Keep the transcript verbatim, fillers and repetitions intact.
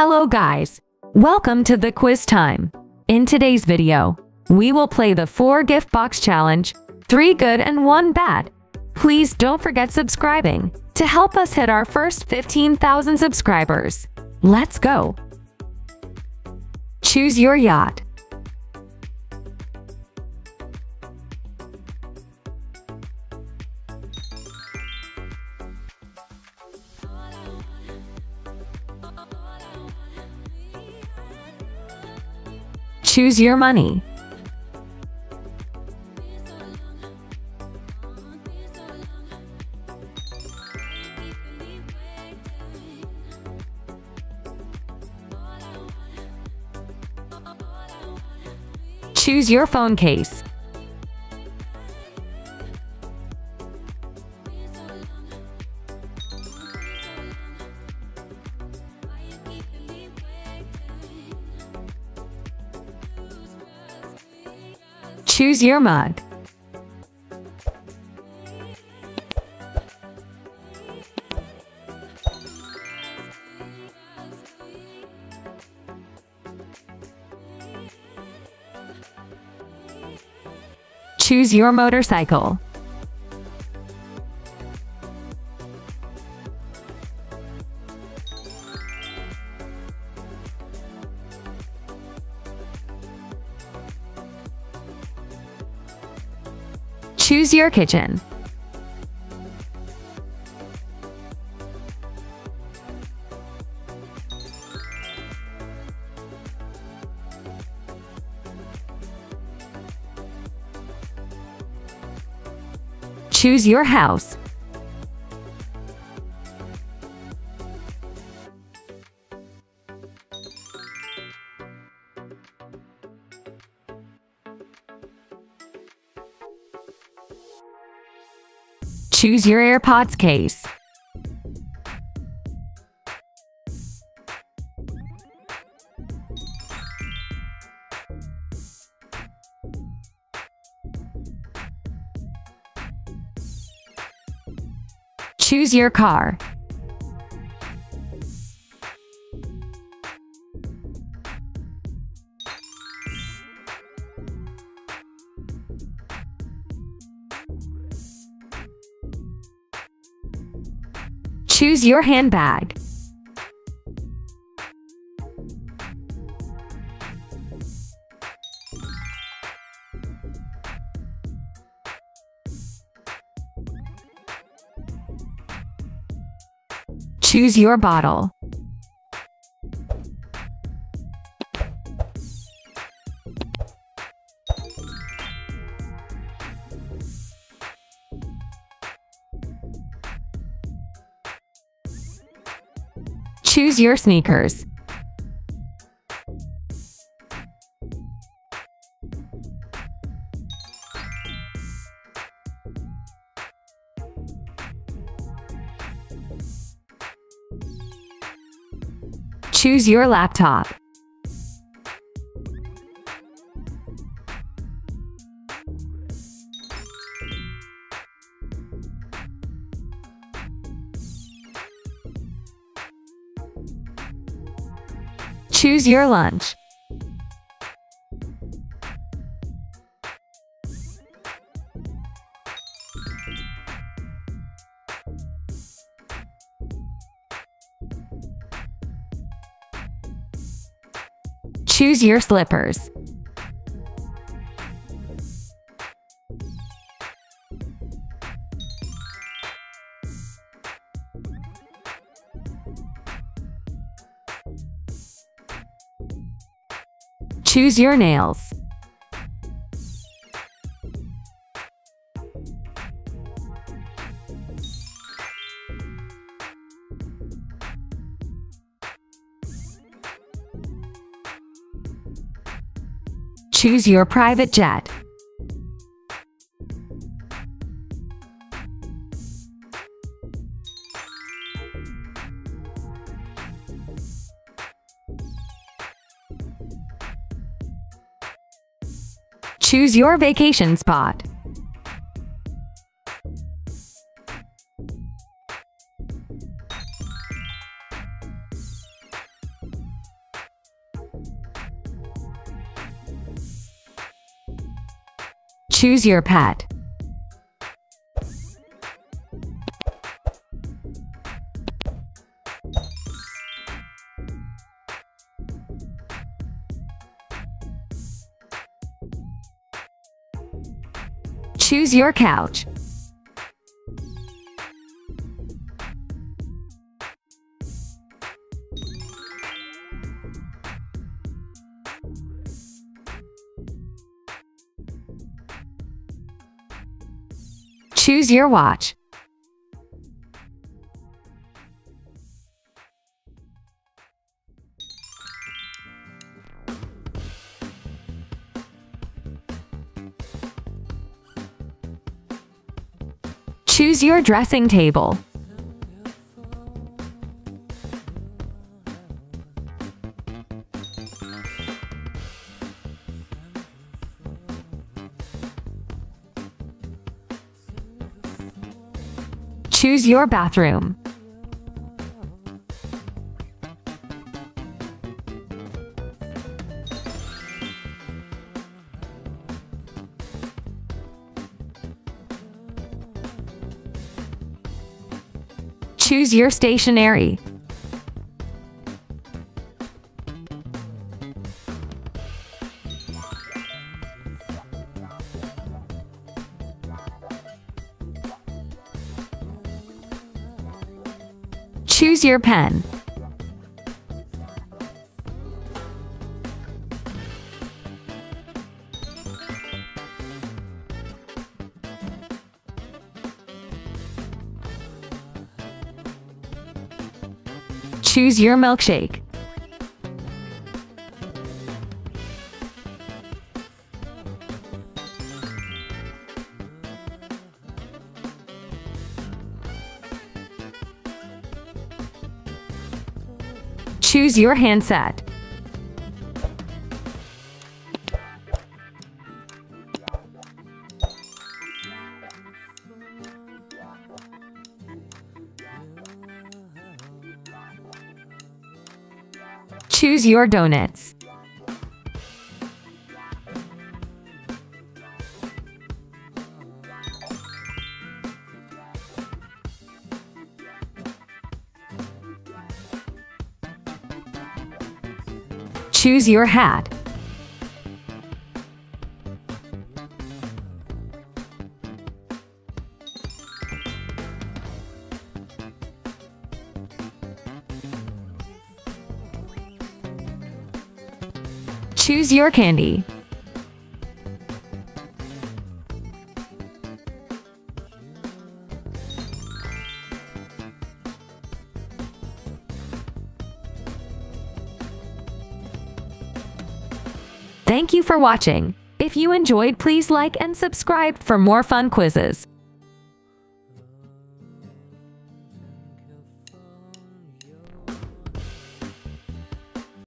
Hello guys, welcome to The Quiz Time. In today's video, we will play the four gift box challenge, three good and one bad. Please don't forget subscribing to help us hit our first fifteen thousand subscribers. Let's go. Choose your yacht. Choose your money. Choose your phone case. Choose your mug. Choose your motorcycle. Choose your kitchen. Choose your house. Choose your AirPods case. Choose your car. Choose your handbag. Choose your bottle. Choose your sneakers. Choose your laptop. Choose your lunch. Choose your slippers. Choose your nails. Choose your private jet. Choose your vacation spot. Choose your pet. Choose your couch. Choose your watch. Choose your dressing table. Choose your bathroom. Choose your stationery. Choose your pen. Choose your milkshake. Choose your handset. Choose your donuts. Choose your hat. Choose your candy. Thank you for watching. If you enjoyed, please like and subscribe for more fun quizzes.